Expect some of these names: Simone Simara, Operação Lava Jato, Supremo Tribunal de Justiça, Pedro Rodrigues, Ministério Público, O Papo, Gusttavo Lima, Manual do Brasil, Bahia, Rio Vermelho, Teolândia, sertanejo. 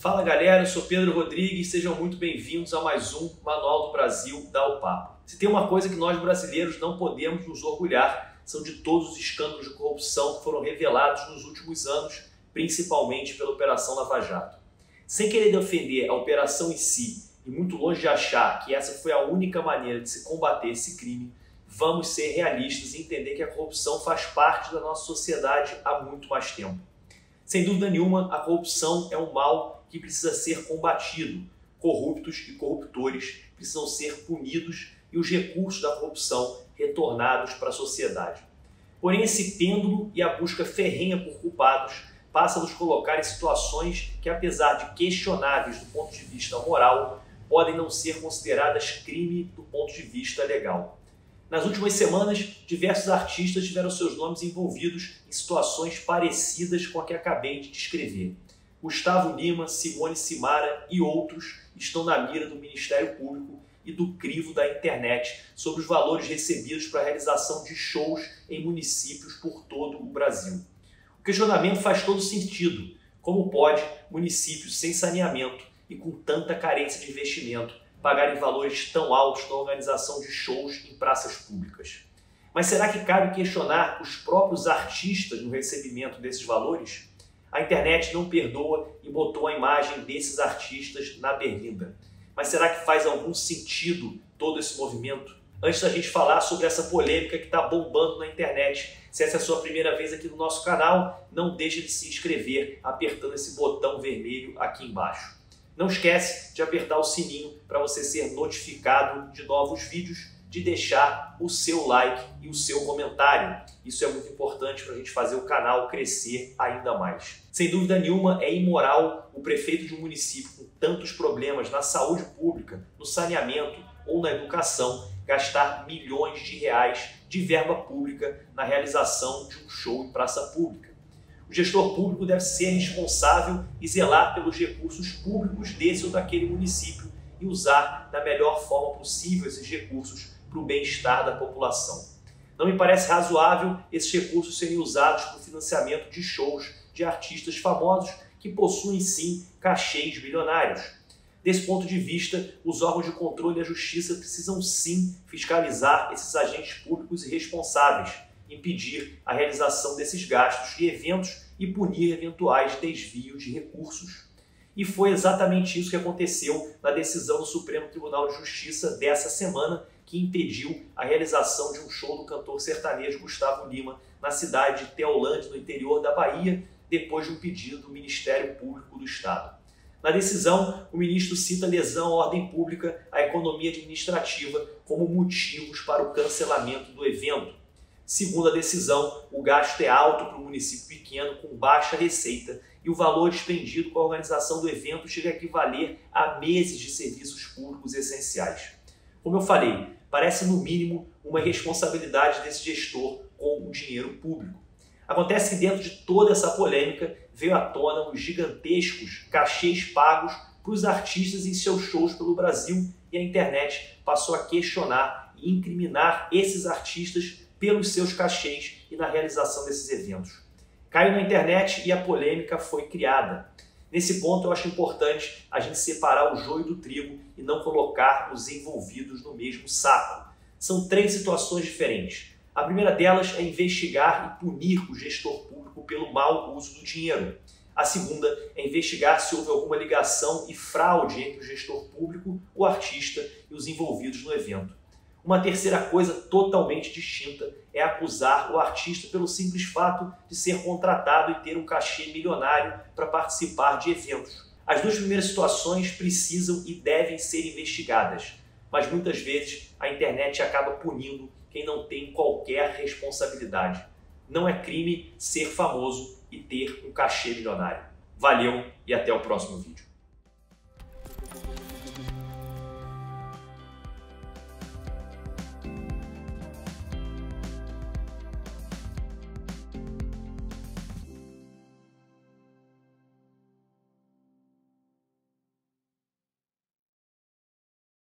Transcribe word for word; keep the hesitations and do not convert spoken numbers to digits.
Fala galera, eu sou Pedro Rodrigues, sejam muito bem-vindos a mais um Manual do Brasil da O Papo. Se tem uma coisa que nós brasileiros não podemos nos orgulhar, são de todos os escândalos de corrupção que foram revelados nos últimos anos, principalmente pela Operação Lava Jato. Sem querer defender a operação em si, e muito longe de achar que essa foi a única maneira de se combater esse crime, vamos ser realistas e entender que a corrupção faz parte da nossa sociedade há muito mais tempo. Sem dúvida nenhuma, a corrupção é um mal que precisa ser combatido. Corruptos e corruptores precisam ser punidos e os recursos da corrupção retornados para a sociedade. Porém, esse pêndulo e a busca ferrenha por culpados passa a nos colocar em situações que, apesar de questionáveis do ponto de vista moral, podem não ser consideradas crime do ponto de vista legal. Nas últimas semanas, diversos artistas tiveram seus nomes envolvidos em situações parecidas com a que acabei de descrever. Gusttavo Lima, Simone Simara e outros estão na mira do Ministério Público e do crivo da internet sobre os valores recebidos para a realização de shows em municípios por todo o Brasil. O questionamento faz todo sentido. Como pode municípios sem saneamento e com tanta carência de investimento pagarem valores tão altos na organização de shows em praças públicas? Mas será que cabe questionar os próprios artistas no recebimento desses valores? A internet não perdoa e botou a imagem desses artistas na berlinda. Mas será que faz algum sentido todo esse movimento? Antes da gente falar sobre essa polêmica que está bombando na internet, se essa é a sua primeira vez aqui no nosso canal, não deixe de se inscrever apertando esse botão vermelho aqui embaixo. Não esquece de apertar o sininho para você ser notificado de novos vídeos, de deixar o seu like e o seu comentário. Isso é muito importante para a gente fazer o canal crescer ainda mais. Sem dúvida nenhuma, é imoral o prefeito de um município com tantos problemas na saúde pública, no saneamento ou na educação, gastar milhões de reais de verba pública na realização de um show em praça pública. O gestor público deve ser responsável e zelar pelos recursos públicos desse ou daquele município e usar da melhor forma possível esses recursos para o bem-estar da população. Não me parece razoável esses recursos serem usados para o financiamento de shows de artistas famosos que possuem, sim, cachês bilionários. Desse ponto de vista, os órgãos de controle e a justiça precisam, sim, fiscalizar esses agentes públicos e responsáveis, impedir a realização desses gastos e eventos e punir eventuais desvios de recursos. E foi exatamente isso que aconteceu na decisão do Supremo Tribunal de Justiça dessa semana, que impediu a realização de um show do cantor sertanejo Gusttavo Lima na cidade de Teolândia, no interior da Bahia, depois de um pedido do Ministério Público do Estado. Na decisão, o ministro cita lesão à ordem pública, à economia administrativa, como motivos para o cancelamento do evento. Segundo a decisão, o gasto é alto para um município pequeno com baixa receita e o valor expendido com a organização do evento chega a equivaler a meses de serviços públicos essenciais. Como eu falei, parece no mínimo uma irresponsabilidade desse gestor com o dinheiro público. Acontece que dentro de toda essa polêmica veio à tona os gigantescos cachês pagos para os artistas em seus shows pelo Brasil e a internet passou a questionar e incriminar esses artistas pelos seus cachês e na realização desses eventos. Caiu na internet e a polêmica foi criada. Nesse ponto, eu acho importante a gente separar o joio do trigo e não colocar os envolvidos no mesmo saco. São três situações diferentes. A primeira delas é investigar e punir o gestor público pelo mau uso do dinheiro. A segunda é investigar se houve alguma ligação e fraude entre o gestor público, o artista e os envolvidos no evento. Uma terceira coisa totalmente distinta é acusar o artista pelo simples fato de ser contratado e ter um cachê milionário para participar de eventos. As duas primeiras situações precisam e devem ser investigadas, mas muitas vezes a internet acaba punindo quem não tem qualquer responsabilidade. Não é crime ser famoso e ter um cachê milionário. Valeu e até o próximo vídeo.